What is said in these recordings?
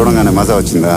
చూడంగానే మజా వచ్చిందా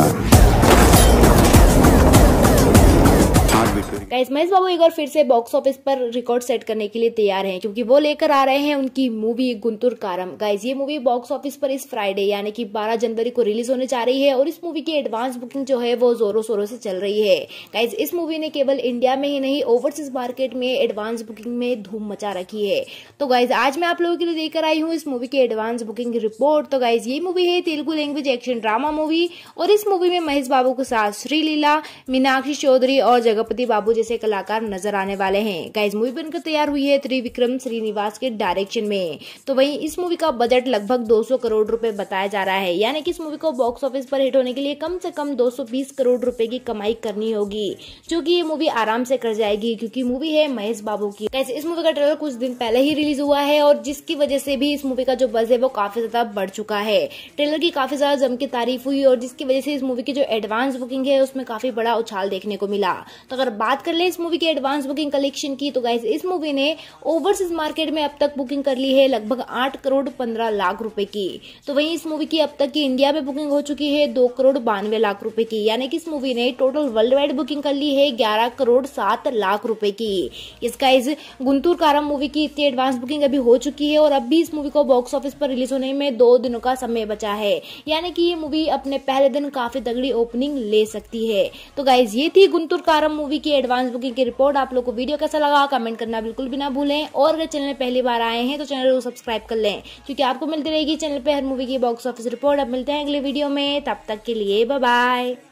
गाइस। महेश बाबू एक बार फिर से बॉक्स ऑफिस पर रिकॉर्ड सेट करने के लिए तैयार हैं क्योंकि वो लेकर आ रहे हैं उनकी मूवी गुंटूर कारम। गाइस ये मूवी बॉक्स ऑफिस पर इस फ्राइडे यानी कि 12 जनवरी को रिलीज होने जा रही है और इस मूवी की एडवांस बुकिंग जो है वो जोरों शोरों से चल रही है। गाइस इस मूवी ने केवल इंडिया में ही नहीं ओवरसीज मार्केट में एडवांस बुकिंग में धूम मचा रखी है। तो गाइज आज मैं आप लोगों के लिए लेकर आई हूँ इस मूवी की एडवांस बुकिंग रिपोर्ट। तो गाइज ये मूवी है Telugu language action drama movie और इस मूवी में महेश बाबू के साथ श्री लीला, मीनाक्षी चौधरी और जगपति बाबू जैसे कलाकार नजर आने वाले हैं। गाइस मूवी बनकर तैयार हुई है त्रिविक्रम श्रीनिवास के डायरेक्शन में। तो वहीं इस मूवी का बजट लगभग 200 करोड़ रुपए बताया जा रहा है यानी कि इस मूवी को बॉक्स ऑफिस पर हिट होने के लिए कम से कम 220 करोड़ रुपए की कमाई करनी होगी जो कि ये मूवी आराम से कर जाएगी क्योंकि मूवी है महेश बाबू की। गाइस इस मूवी का ट्रेलर कुछ दिन पहले ही रिलीज हुआ है और जिसकी वजह से भी इस मूवी का जो बज है वो काफी ज्यादा बढ़ चुका है। ट्रेलर की काफी ज्यादा जम की तारीफ हुई और जिसकी वजह से इस मूवी की जो एडवांस बुकिंग है उसमें काफी बड़ा उछाल देखने को मिला। तो अगर बात कर ले इस मूवी के एडवांस बुकिंग कलेक्शन की तो गाइस इस मूवी ने ओवरसीज मार्केट में अब तक बुकिंग कर ली है लगभग 8 करोड़ 15 लाख रुपए की। तो वहीं इस मूवी की अब तक की इंडिया में बुकिंग हो चुकी है 2 करोड़ 92 लाख रुपए की यानी कि इस मूवी ने टोटल वर्ल्ड वाइड बुकिंग कर ली है 11 करोड़ 7 लाख रुपए की। इस गाइस गुंटूर कारम मूवी की इतनी एडवांस बुकिंग अभी हो चुकी है और अब भी इस मूवी को बॉक्स ऑफिस पर रिलीज होने में 2 दिनों का समय बचा है यानी कि ये मूवी अपने पहले दिन काफी तगड़ी ओपनिंग ले सकती है। तो गाइस ये थी गुंटूर कारम मूवी की एडवांस बुकिंग की रिपोर्ट। आप लोगों को वीडियो कैसा लगा कमेंट करना बिल्कुल भी ना भूलें और अगर चैनल पहली बार आए हैं तो चैनल को सब्सक्राइब कर लें क्योंकि आपको मिलती रहेगी चैनल पे हर मूवी की बॉक्स ऑफिस रिपोर्ट। अब मिलते हैं अगले वीडियो में, तब तक के लिए बाय बाय।